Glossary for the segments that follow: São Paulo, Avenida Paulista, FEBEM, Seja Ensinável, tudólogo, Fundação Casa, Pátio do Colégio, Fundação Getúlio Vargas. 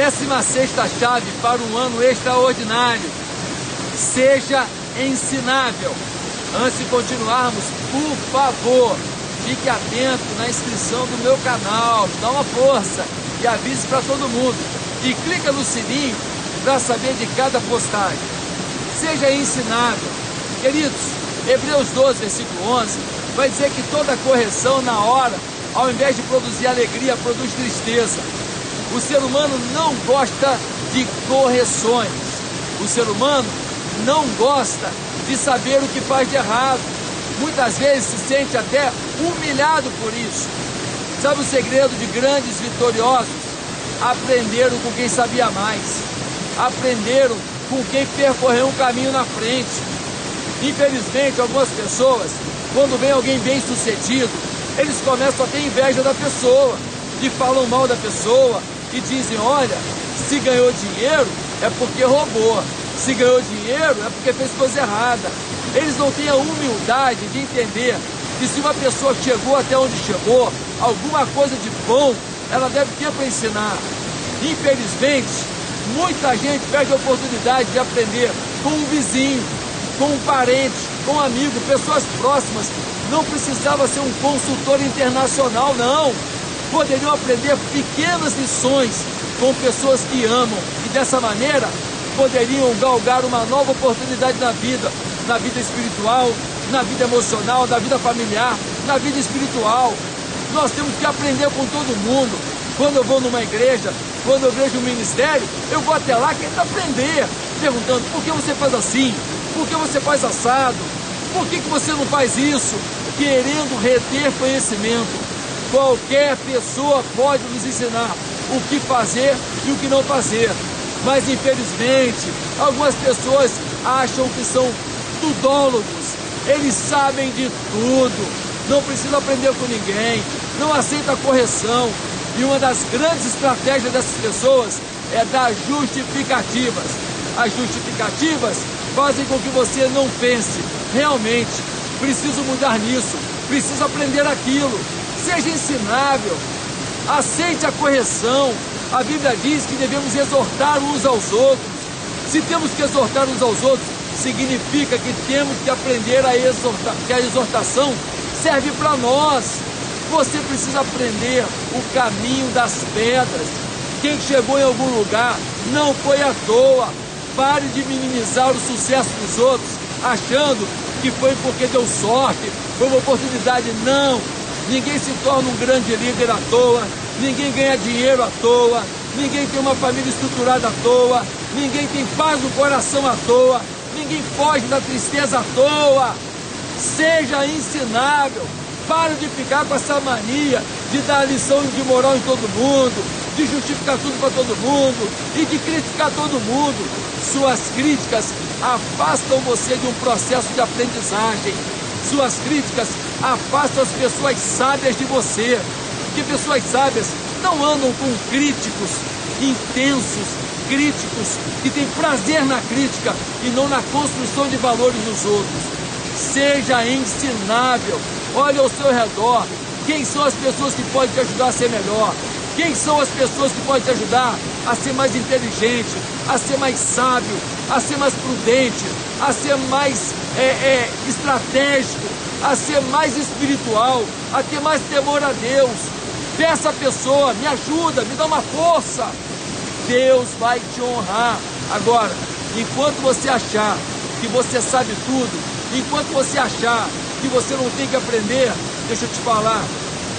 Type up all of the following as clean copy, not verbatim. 16ª chave para um ano extraordinário. Seja ensinável. Antes de continuarmos, por favor, fique atento na inscrição do meu canal. Dá uma força e avise para todo mundo. E clica no sininho para saber de cada postagem. Seja ensinável. Queridos, Hebreus 12, versículo 11, vai dizer que toda correção na hora, ao invés de produzir alegria, produz tristeza. O ser humano não gosta de correções. O ser humano não gosta de saber o que faz de errado. Muitas vezes se sente até humilhado por isso. Sabe o segredo de grandes vitoriosos? Aprenderam com quem sabia mais. Aprenderam com quem percorreu um caminho na frente. Infelizmente, algumas pessoas, quando vem alguém bem sucedido, eles começam a ter inveja da pessoa, e falam mal da pessoa, e dizem: olha, se ganhou dinheiro é porque roubou, se ganhou dinheiro é porque fez coisa errada. Eles não têm a humildade de entender que se uma pessoa chegou até onde chegou, alguma coisa de bom ela deve ter para ensinar. Infelizmente, muita gente perde a oportunidade de aprender com um vizinho, com um parente, com um amigo, pessoas próximas. Não precisava ser um consultor internacional, não. Poderiam aprender pequenas lições com pessoas que amam e dessa maneira poderiam galgar uma nova oportunidade na vida espiritual, na vida emocional, na vida familiar, na vida espiritual. Nós temos que aprender com todo mundo. Quando eu vou numa igreja, quando eu vejo um ministério, eu vou até lá querendo aprender, perguntando: por que você faz assim? Por que você faz assado? Por que você não faz isso? Querendo reter conhecimento. Qualquer pessoa pode nos ensinar o que fazer e o que não fazer. Mas, infelizmente, algumas pessoas acham que são tudólogos. Eles sabem de tudo. Não precisa aprender com ninguém. Não aceita correção. E uma das grandes estratégias dessas pessoas é dar justificativas. As justificativas fazem com que você não pense: realmente, preciso mudar nisso, preciso aprender aquilo. Seja ensinável, aceite a correção. A Bíblia diz que devemos exortar uns aos outros. Se temos que exortar uns aos outros, significa que temos que aprender a exortar, que a exortação serve para nós. Você precisa aprender o caminho das pedras. Quem chegou em algum lugar não foi à toa. Pare de minimizar o sucesso dos outros, achando que foi porque deu sorte, foi uma oportunidade. Não! Ninguém se torna um grande líder à toa, ninguém ganha dinheiro à toa, ninguém tem uma família estruturada à toa, ninguém tem paz no coração à toa, ninguém foge da tristeza à toa. Seja ensinável, pare de ficar com essa mania de dar lição de moral em todo mundo, de justificar tudo para todo mundo e de criticar todo mundo. Suas críticas afastam você de um processo de aprendizagem. Suas críticas afastam as pessoas sábias de você, porque pessoas sábias não andam com críticos intensos, críticos que têm prazer na crítica e não na construção de valores nos outros. Seja ensinável, olhe ao seu redor, quem são as pessoas que podem te ajudar a ser melhor, quem são as pessoas que podem te ajudar a ser mais inteligente, a ser mais sábio, a ser mais prudente, a ser mais estratégico, a ser mais espiritual, a ter mais temor a Deus. Peça a pessoa: me ajuda, me dá uma força. Deus vai te honrar. Agora, enquanto você achar que você sabe tudo, enquanto você achar que você não tem que aprender, deixa eu te falar,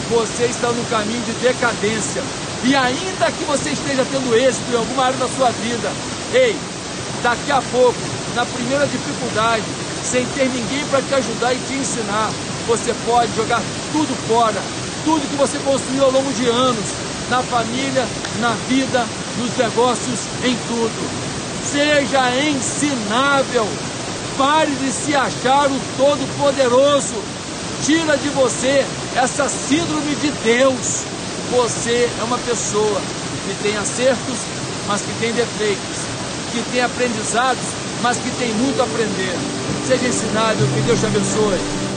você está no caminho de decadência. E ainda que você esteja tendo êxito em alguma área da sua vida, ei, daqui a pouco, na primeira dificuldade, sem ter ninguém para te ajudar e te ensinar, você pode jogar tudo fora, tudo que você construiu ao longo de anos, na família, na vida, nos negócios, em tudo. Seja ensinável, pare de se achar o Todo-Poderoso, tira de você essa síndrome de Deus. Você é uma pessoa que tem acertos, mas que tem defeitos, que tem aprendizados, mas que tem muito a aprender. Seja ensinável, que Deus te abençoe.